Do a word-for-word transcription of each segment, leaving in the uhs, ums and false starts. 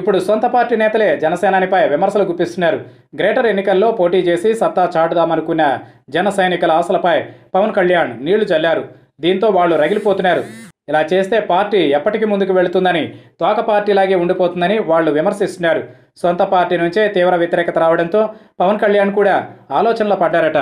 ఇప్పుడు సొంత పార్టీ నేతలే జనసేనానిపై విమర్శలు గుప్పిస్తున్నారు. గ్రేటర్ ఎన్నికల్లో పోటీ చేసి సత్తా చాటుదామనుకున్న జన సైనికుల ఆశలపై పవన్ కళ్యాణ్ నీళ్లు చల్లారు. దీంతో వాళ్ళు రగిలిపోతున్నారు. ఇలా చేస్తే పార్టీ ఎప్పటికీ ముందుకు వెళుతుందని, తోక పార్టీలాగే ఉండిపోతుందని వాళ్ళు విమర్శిస్తున్నారు. సొంత పార్టీ నుంచే తీవ్ర వ్యతిరేకత రావడంతో పవన్ కళ్యాణ్ కూడా ఆలోచనలో పడ్డారట.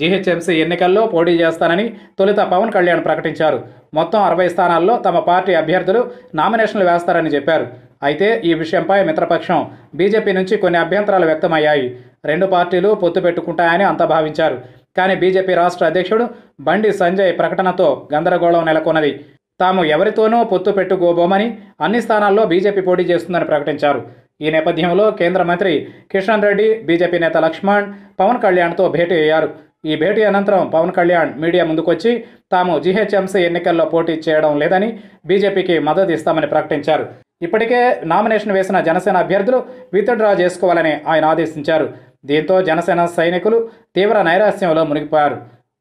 జీహెచ్ఎంసీ ఎన్నికల్లో పోటీ చేస్తానని తొలుత పవన్ కళ్యాణ్ ప్రకటించారు. మొత్తం అరవై స్థానాల్లో తమ పార్టీ అభ్యర్థులు నామినేషన్లు వేస్తారని చెప్పారు. అయితే ఈ విషయంపై మిత్రపక్షం బీజేపీ నుంచి కొన్ని అభ్యంతరాలు వ్యక్తమయ్యాయి. రెండు పార్టీలు పొత్తు పెట్టుకుంటాయని అంతా భావించారు. కానీ బీజేపీ రాష్ట్ర అధ్యక్షుడు బండి సంజయ్ ప్రకటనతో గందరగోళం నెలకొన్నది. తాము ఎవరితోనూ పొత్తు పెట్టుకోబోమని, అన్ని స్థానాల్లో బీజేపీ పోటీ చేస్తుందని ప్రకటించారు. ఈ నేపథ్యంలో కేంద్ర మంత్రి కిషన్ రెడ్డి, బీజేపీ నేత లక్ష్మణ్ పవన్ కళ్యాణ్తో భేటీ అయ్యారు. ఈ భేటీ అనంతరం పవన్ కళ్యాణ్ మీడియా ముందుకొచ్చి తాము జీహెచ్ఎంసీ ఎన్నికల్లో పోటీ చేయడం లేదని, బీజేపీకి మద్దతు ఇస్తామని ప్రకటించారు. ఇప్పటికే నామినేషన్ వేసిన జనసేన అభ్యర్థులు విత్డ్రా చేసుకోవాలని ఆయన ఆదేశించారు. దీంతో జనసేన సైనికులు తీవ్ర నైరాశ్యంలో మునిగిపోయారు.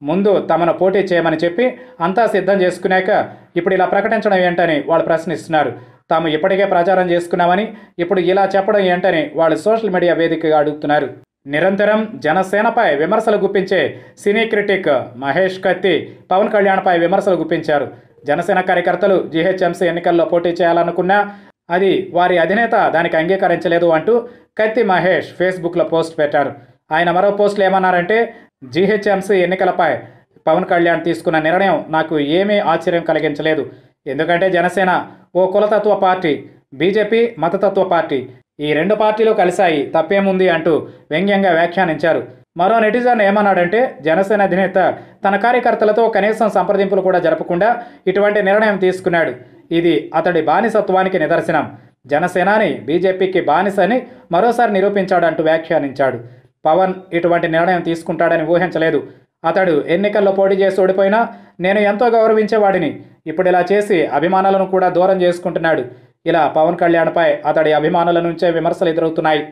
ముందు తమను పోటీ చేయమని చెప్పి అంతా సిద్ధం చేసుకున్నాక ఇప్పుడు ఇలా ప్రకటించడం ఏంటని వాళ్ళు ప్రశ్నిస్తున్నారు. తాము ఇప్పటికే ప్రచారం చేసుకున్నామని ఇప్పుడు ఇలా చెప్పడం ఏంటని వాళ్ళు సోషల్ మీడియా వేదికగా అడుగుతున్నారు. నిరంతరం జనసేనపై విమర్శలు గుప్పించే సినీ క్రిటిక్ మహేష్ కత్తి పవన్ కళ్యాణ్పై విమర్శలు గుప్పించారు. జనసేన కార్యకర్తలు జీహెచ్ఎంసీ ఎన్నికల్లో పోటీ చేయాలనుకున్నా అది వారి అధినేత దానికి అంగీకరించలేదు అంటూ కత్తి మహేష్ ఫేస్బుక్లో పోస్ట్ పెట్టారు. ఆయన మరో పోస్టులు ఏమన్నారంటే, జీహెచ్ఎంసీ ఎన్నికలపై పవన్ కళ్యాణ్ తీసుకున్న నిర్ణయం నాకు ఏమీ ఆశ్చర్యం కలిగించలేదు. ఎందుకంటే జనసేన ఓ కులతత్వ పార్టీ, బీజేపీ మతతత్వ పార్టీ. ఈ రెండు పార్టీలు కలిశాయి, తప్పేముంది అంటూ వ్యంగ్యంగా వ్యాఖ్యానించారు. మరో నెటిజన్ ఏమన్నాడంటే, జనసేన అధినేత తన కార్యకర్తలతో కనీసం సంప్రదింపులు కూడా జరపకుండా ఇటువంటి నిర్ణయం తీసుకున్నాడు. ఇది అతడి బానిసత్వానికి నిదర్శనం. జనసేనాని బీజేపీకి బానిసని మరోసారి నిరూపించాడంటూ వ్యాఖ్యానించాడు. పవన్ ఇటువంటి నిర్ణయం తీసుకుంటాడని ఊహించలేదు. అతడు ఎన్నికల్లో పోటీ చేసి ఓడిపోయినా నేను ఎంతో గౌరవించేవాడిని. ఇప్పుడు ఇలా చేసి అభిమానులను కూడా దూరం చేసుకుంటున్నాడు. ఇలా పవన్ కళ్యాణ్పై అతడి అభిమానుల నుంచే విమర్శలు ఎదురవుతున్నాయి.